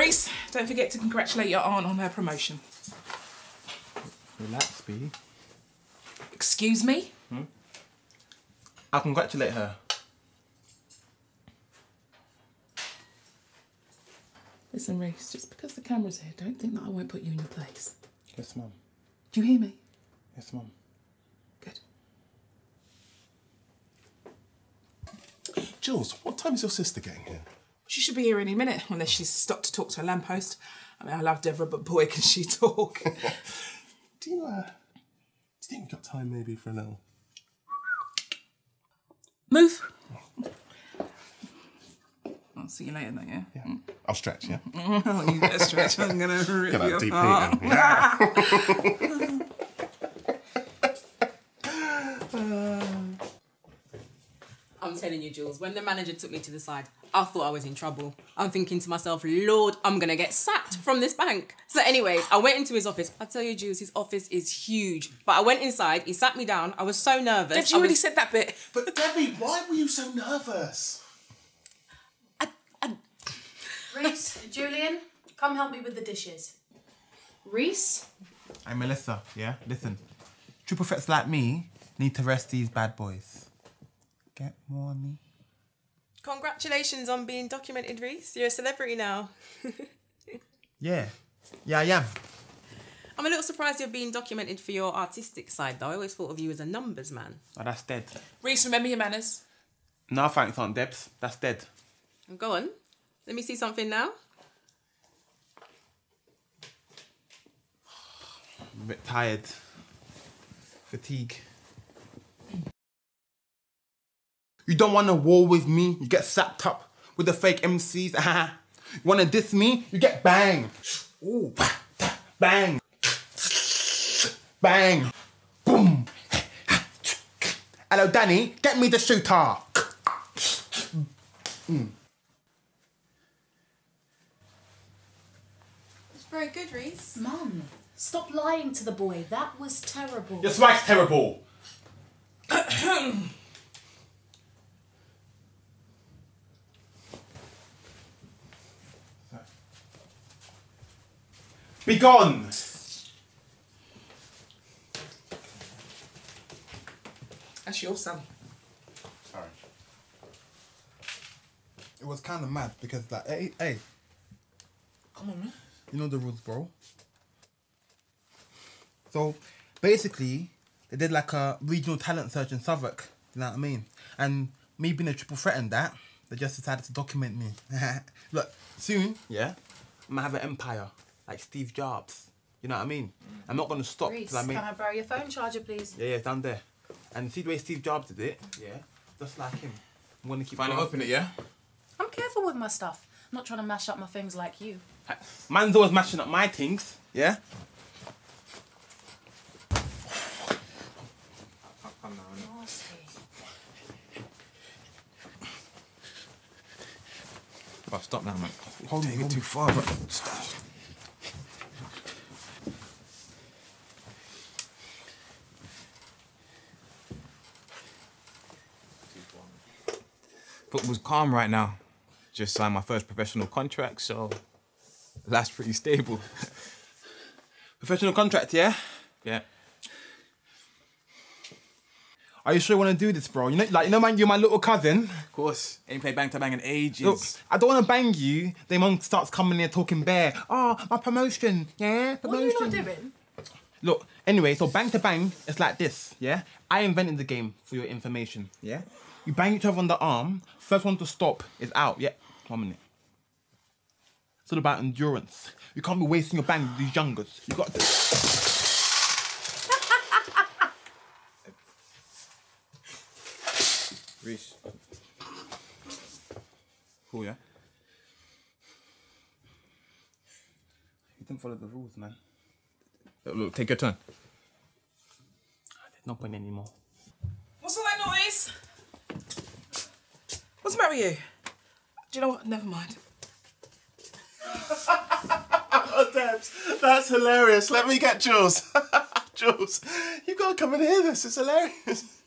Reese, don't forget to congratulate your aunt on her promotion. Relax, B. Excuse me? Hmm? I'll congratulate her. Listen, Reese, just because the camera's here, don't think that I won't put you in your place. Yes, Mum. Do you hear me? Yes, Mum. Good. Jules, what time is your sister getting here? She should be here any minute, unless she's stopped to talk to a lamppost. I mean, I love Deborah, but boy, can she talk. Do you think we've got time maybe for a little... Move. I'll see you later then, yeah? Yeah. I'll stretch, yeah? Oh, you better stretch. I'm going to rip you apart. Get that deep heat in. I'm telling you, Jules, when the manager took me to the side, I thought I was in trouble. I'm thinking to myself, Lord, I'm going to get sacked from this bank. So anyways, I went into his office. I tell you, Jules, his office is huge. But I went inside, he sat me down. I was so nervous. Deb, you already said that bit. But Debbie, why were you so nervous? Reese, Julian, come help me with the dishes. Reese? I'm Melissa, yeah? Listen, true prophets like me need to rest these bad boys. Get money. Congratulations on being documented, Reese. You're a celebrity now. Yeah. Yeah, I am. I'm a little surprised you're being documented for your artistic side, though. I always thought of you as a numbers man. Oh, that's dead. Reese, remember your manners. No, thanks, Aunt Debs. That's dead. Go on. Let me see something now. I'm a bit tired. Fatigue. You don't want a war with me, you get sapped up with the fake MCs. You want to diss me, you get bang. Ooh, bang. Bang. Boom. Hello, Danny, get me the shooter. It's very good, Reese. Mum, stop lying to the boy. That was terrible. Your swag's terrible. Be gone! That's your son. Sorry. It was kind of mad because that. Hey. Come on, man. You know the rules, bro. So, basically, they did like a regional talent search in Southwark. You know what I mean? And me being a triple threat in that, they just decided to document me. Look, soon, yeah, I'm gonna have an empire. Like Steve Jobs, you know what I mean? I'm not going to stop till I make... Can I borrow your phone charger, please? Yeah, it's down there. And see the way Steve Jobs did it? Yeah, just like him. I'm going to keep... Finally open it, yeah? I'm careful with my stuff. I'm not trying to mash up my things like you. Man's always mashing up my things, yeah? Nasty. Well, stop now, man. Hold me too far, but... Stop. Football's calm right now. Just signed my first professional contract, so that's pretty stable. Professional contract, yeah? Yeah. Are you sure you want to do this, bro? You know, like, you know, man, you're my little cousin. Of course. Ain't played bang to bang in ages. Look, I don't want to bang you. Then mum starts coming here talking bare. Oh, my promotion, yeah? Promotion. What are you not doing? Look, anyway, so bang to bang, it's like this, yeah? I invented the game for your information, yeah? You bang each other on the arm, first one to stop is out, yeah? 1 minute. It's all about endurance. You can't be wasting your bang with these youngers. You got to... Reese. Cool, yeah? You didn't follow the rules, man. Look, take your turn. There's no point anymore. What's all that noise? What's the matter with you? Do you know what? Never mind. Oh, Debs, that's hilarious. Let me get Jules. Jules, you've got to come and hear this. It's hilarious.